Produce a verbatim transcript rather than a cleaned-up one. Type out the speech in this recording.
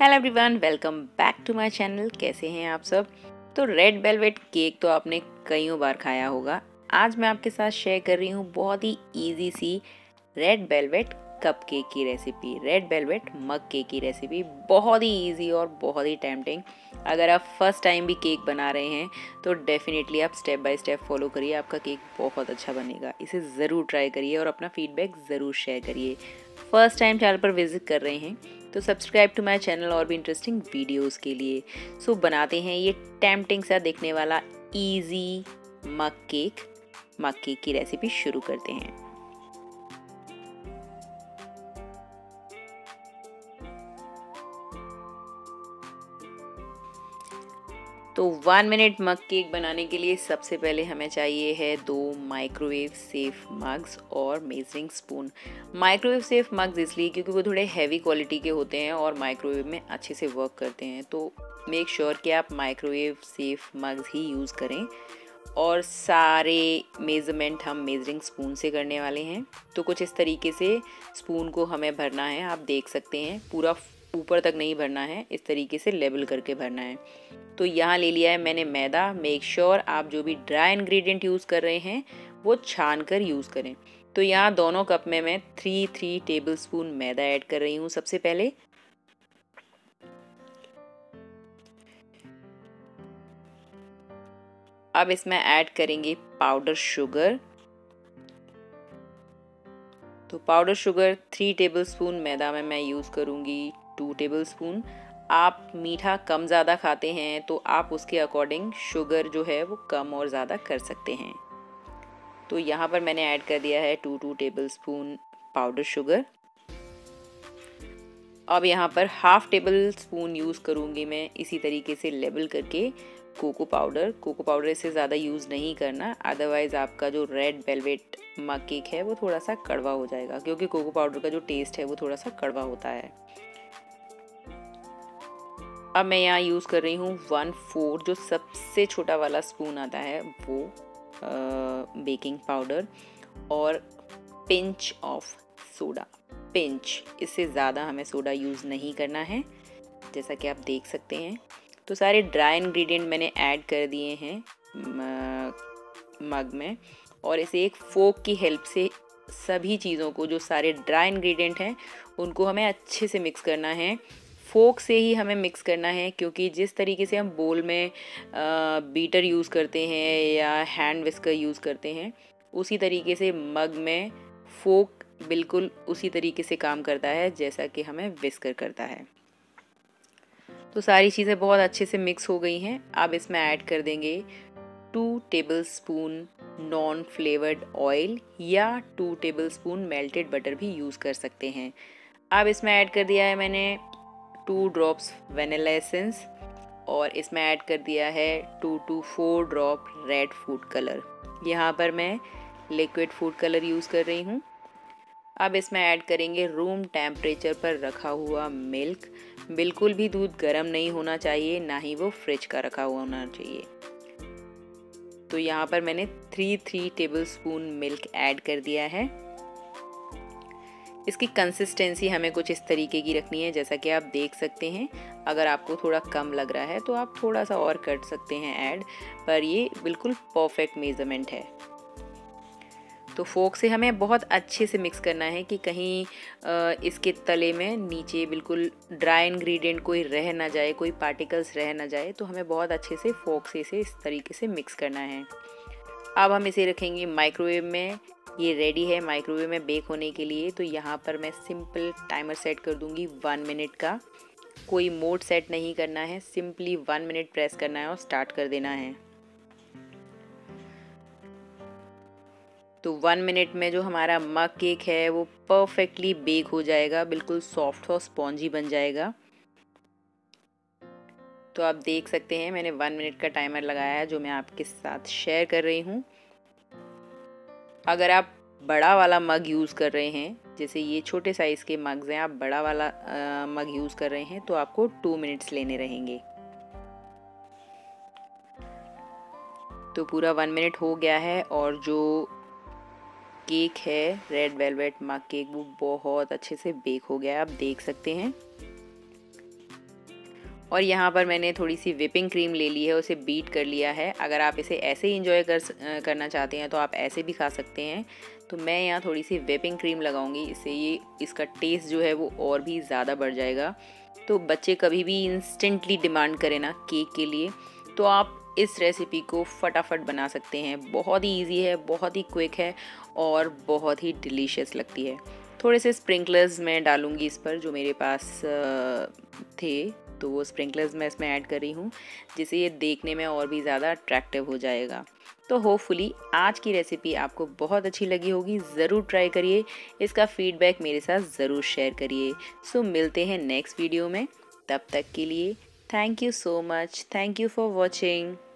Hello everyone, welcome back to my channel. कैसे हैं आप सब? तो रेड वेलवेट केक तो आपने कईयों बार खाया होगा। आज मैं आपके साथ शेयर कर रही हूँ बहुत ही इजी सी रेड वेलवेट कप केक की recipe, red velvet mug cake की रेसिपी। बहुत ही इजी और बहुत ही टेम्पटिंग। अगर आप फर्स्ट टाइम भी केक बना रहे हैं तो डेफिनेटली आप स्टेप बाय स्टेप फॉलो करिए, आपका केक बहुत अच्छा बनेगा। इसे ज़रूर ट्राई करिए और अपना फीडबैक ज़रूर शेयर करिए। फर्स्ट टाइम चैनल पर विजिट कर रहे हैं तो सब्सक्राइब टू माय चैनल और भी इंटरेस्टिंग वीडियोस के लिए। सो बनाते हैं ये टेम्पटिंग सा देखने वाला easy mug cake. Mug cake की रेसिपी शुरू करते हैं। तो वन मिनट मग केक बनाने के लिए सबसे पहले हमें चाहिए है दो माइक्रोवेव सेफ मग्स और measuring spoon. Microwave safe mugs इसलिए क्योंकि वो थोड़े हैवी क्वालिटी के होते हैं और माइक्रोवेव में अच्छे से वर्क करते हैं, तो मेक श्योर sure कि आप माइक्रोवेव सेफ मग्स ही यूज़ करें। और सारे मेजरमेंट हम मेजरिंग स्पून से करने वाले हैं, तो कुछ इस तरीके से स्पून को हमें भरना है। आप देख सकते हैं, पूरा ऊपर तक नहीं भरना है, इस तरीके से लेवल करके भरना है। तो यहाँ ले लिया है मैंने मैदा। मेक श्योर आप जो भी ड्राई इंग्रेडिएंट यूज़ कर रहे हैं वो छान कर यूज़ करें। तो यहाँ दोनों कप में मैं थ्री थ्री टेबलस्पून मैदा ऐड कर रही हूँ। सबसे पहले अब इसमें ऐड करेंगे पाउडर शुगर। तो पाउडर शुगर थ्री टेबलस्पून मैदा में मैं यूज़ करूँगी टू टेबलस्पून। आप मीठा कम ज़्यादा खाते हैं तो आप उसके अकॉर्डिंग शुगर जो है वो कम और ज़्यादा कर सकते हैं। तो यहाँ पर मैंने ऐड कर दिया है two two tablespoon powder sugar. अब यहाँ पर हाफ टेबलस्पून यूज़ करूँगी मैं, इसी तरीके से लेवल करके, कोको पाउडर। कोको पाउडर से ज़्यादा यूज़ नहीं करना, अदरवाइज़ आपका जो रेड वेलवेट मग केक है वो थोड़ा सा कड़वा हो जाएगा, क्योंकि कोको पाउडर का जो टेस्ट है वो थोड़ा सा कड़वा होता है। अब मैं यहाँ यूज़ कर रही हूँ वन फोर जो सबसे छोटा वाला स्पून आता है वो आ, बेकिंग पाउडर और पिंच ऑफ सोडा। पिंच, इससे ज़्यादा हमें सोडा यूज़ नहीं करना है, जैसा कि आप देख सकते हैं। तो सारे ड्राई इंग्रेडिएंट मैंने ऐड कर दिए हैं मग में, और इसे एक फोक की हेल्प से सभी चीज़ों को, जो सारे ड्राई इंग्रेडिएंट हैं उनको हमें अच्छे से मिक्स करना है। फोक से ही हमें मिक्स करना है, क्योंकि जिस तरीके से हम बोल में आ, बीटर यूज़ करते हैं या हैंड विस्कर यूज़ करते हैं, उसी तरीके से मग में फोक बिल्कुल उसी तरीके से काम करता है जैसा कि हमें विस्कर करता है। तो सारी चीज़ें बहुत अच्छे से मिक्स हो गई हैं। अब इसमें ऐड कर देंगे two tablespoon non flavoured oil या टू टेबलस्पून मेल्टेड बटर भी यूज़ कर सकते हैं। अब इसमें ऐड कर दिया है मैंने टू ड्रॉप्स वनीला एसेंस और इसमें ऐड कर दिया है two two four drop red food colour. यहाँ पर मैं लिक्विड फूड कलर यूज़ कर रही हूँ। अब इसमें ऐड करेंगे रूम टेम्परेचर पर रखा हुआ मिल्क। बिल्कुल भी दूध गर्म नहीं होना चाहिए, ना ही वो फ्रिज का रखा हुआ होना चाहिए। तो यहाँ पर मैंने three three tablespoon milk add कर दिया है। इसकी कंसिस्टेंसी हमें कुछ इस तरीके की रखनी है, जैसा कि आप देख सकते हैं। अगर आपको थोड़ा कम लग रहा है तो आप थोड़ा सा और कर सकते हैं ऐड, पर ये बिल्कुल परफेक्ट मेजरमेंट है। तो फोक से हमें बहुत अच्छे से मिक्स करना है कि कहीं इसके तले में नीचे बिल्कुल ड्राई इंग्रेडिएंट कोई रह ना जाए, कोई पार्टिकल्स रह ना जाए। तो हमें बहुत अच्छे से फोक से इसे इस तरीके से मिक्स करना है। अब हम इसे रखेंगे माइक्रोवेव में। ये रेडी है माइक्रोवेव में बेक होने के लिए। तो यहाँ पर मैं सिंपल टाइमर सेट कर दूँगी वन मिनट का। कोई मोड सेट नहीं करना है, सिंपली वन मिनट प्रेस करना है और स्टार्ट कर देना है। तो वन मिनट में जो हमारा मग केक है वो परफेक्टली बेक हो जाएगा, बिल्कुल सॉफ्ट और स्पॉन्जी बन जाएगा। तो आप देख सकते हैं मैंने वन मिनट का टाइमर लगाया है, जो मैं आपके साथ शेयर कर रही हूँ। अगर आप बड़ा वाला मग यूज़ कर रहे हैं, जैसे ये छोटे साइज़ के मग्स हैं, आप बड़ा वाला आ, मग यूज़ कर रहे हैं तो आपको टू मिनट्स लेने रहेंगे। तो पूरा वन मिनट हो गया है और जो केक है रेड वेलवेट मग केक वो बहुत अच्छे से बेक हो गया है, आप देख सकते हैं। और यहाँ पर मैंने थोड़ी सी विपिंग क्रीम ले ली है, उसे बीट कर लिया है। अगर आप इसे ऐसे ही इंजॉय कर करना चाहते हैं तो आप ऐसे भी खा सकते हैं। तो मैं यहाँ थोड़ी सी विपिंग क्रीम लगाऊंगी, इससे ये इसका टेस्ट जो है वो और भी ज़्यादा बढ़ जाएगा। तो बच्चे कभी भी इंस्टेंटली डिमांड करें ना केक के लिए, तो आप इस रेसिपी को फटाफट बना सकते हैं। बहुत ही ईजी है, बहुत ही क्विक है और बहुत ही डिलीशियस लगती है। थोड़े से स्प्रिंकलर्स मैं डालूँगी इस पर, जो मेरे पास थे तो वो स्प्रिंकलर्स मैं इसमें ऐड कर रही हूँ, जिससे ये देखने में और भी ज़्यादा अट्रैक्टिव हो जाएगा। तो होपफुली आज की रेसिपी आपको बहुत अच्छी लगी होगी, ज़रूर ट्राई करिए, इसका फीडबैक मेरे साथ ज़रूर शेयर करिए। सो मिलते हैं नेक्स्ट वीडियो में, तब तक के लिए thank you so much, thank you for watching.